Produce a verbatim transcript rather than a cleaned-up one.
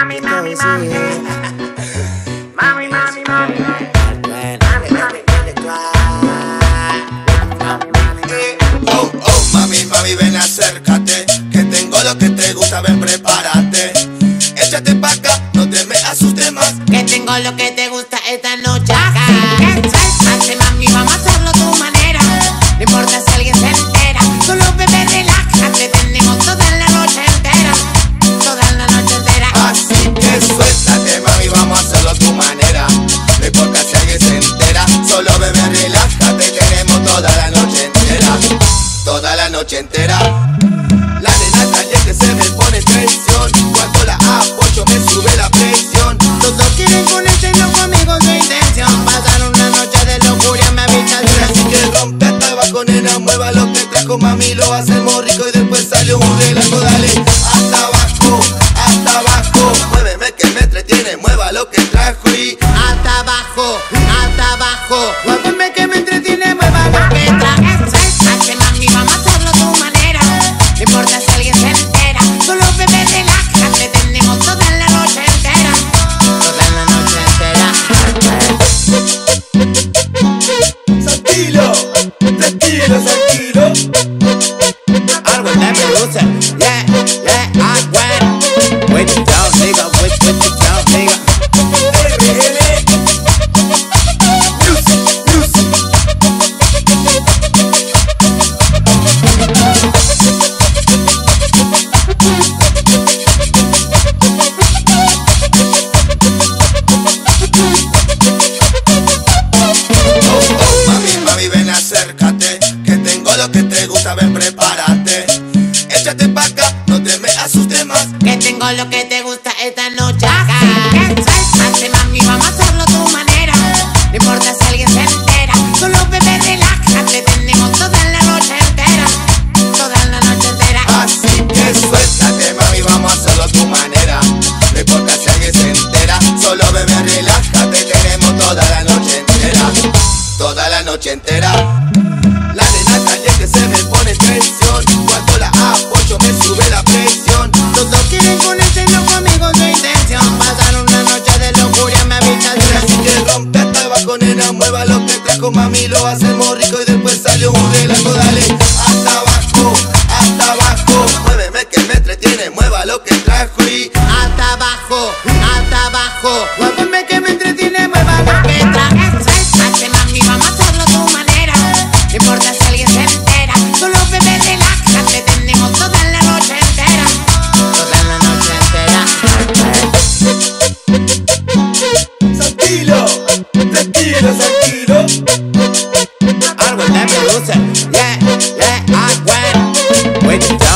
mami, mami, mami. Mami, mami, mami. Mami, mami, mami. Oh, oh, mami, mami, ven, acércate, que tengo lo que te gusta, ven, prepárate. Échate pa' acá, no te me asustes más, que tengo lo que te gusta esta noche acá. Hace mami, vamos a hacerlo tu manera, no importa si alguien se entera. Solo bebé, relájate, tenemos toda la noche entera, toda la noche entera. Así que suéltate mami, vamos a hacerlo a tu manera, no importa si alguien se entera. Solo bebé, relájate, tenemos toda la noche entera, toda la noche entera. La nena caliente se me pone tensión, cuando la apoyo me sube la presión. Todos quieren ponerse no conmigo su intención, pasaron una noche de locura en mi habitación. Así que rompe hasta abajo, nena, mueva lo que trajo mami, lo hacemos rico y después sale un relajo. Dale hasta abajo, hasta abajo, muéveme que me entretiene, mueva lo que trajo y hasta abajo, hasta abajo, muéveme que me entretiene, mueva lo que trajo. Hace mami, vamos a hacerlo a tu manera, no importa si alguien se entera. Solo bebé, relájate, tenemos toda la noche entera, toda la noche entera. Santilo, tranquilo, Santilo. I will never lose it, yeah, yeah, I win. With the dog, nigga, with, with the dog, nigga. Que te gusta, ven, prepárate. Échate pa' acá, no te me asustes más, que tengo lo que te gusta esta noche acá. Hace mami, vamos a hacerlo a tu manera, no importa si alguien se entera. Solo bebé, relájate, tenemos toda la noche entera, toda la noche entera. Así que suéltate mami, vamos a hacerlo a tu manera, no importa si alguien se entera. Solo bebé, relájate, tenemos toda la noche entera, toda la noche entera. La nena caliente se me pone tensión, cuando la apoyo me sube la presión. Todos quieren ponerse no conmigo su intención, pasaron una noche de locura en mi habitación. Así que rompe hasta abajo, nena, mueva lo que trajo mami, lo hacemos rico y después sale un relajo. Dale hasta abajo, hasta abajo, muéveme que me entretiene, mueva lo que trajo y hasta abajo, hasta abajo, muéveme que me entretiene, mueva lo que trajo. Hace mami, vamos a hacerlo a tu manera, no importa si alguien se entera. Solo bebé, relájate, tenemos toda la noche entera, toda la noche entera. Santilo, tranquilo, Santilo. I will never lose it, yeah, yeah, I win.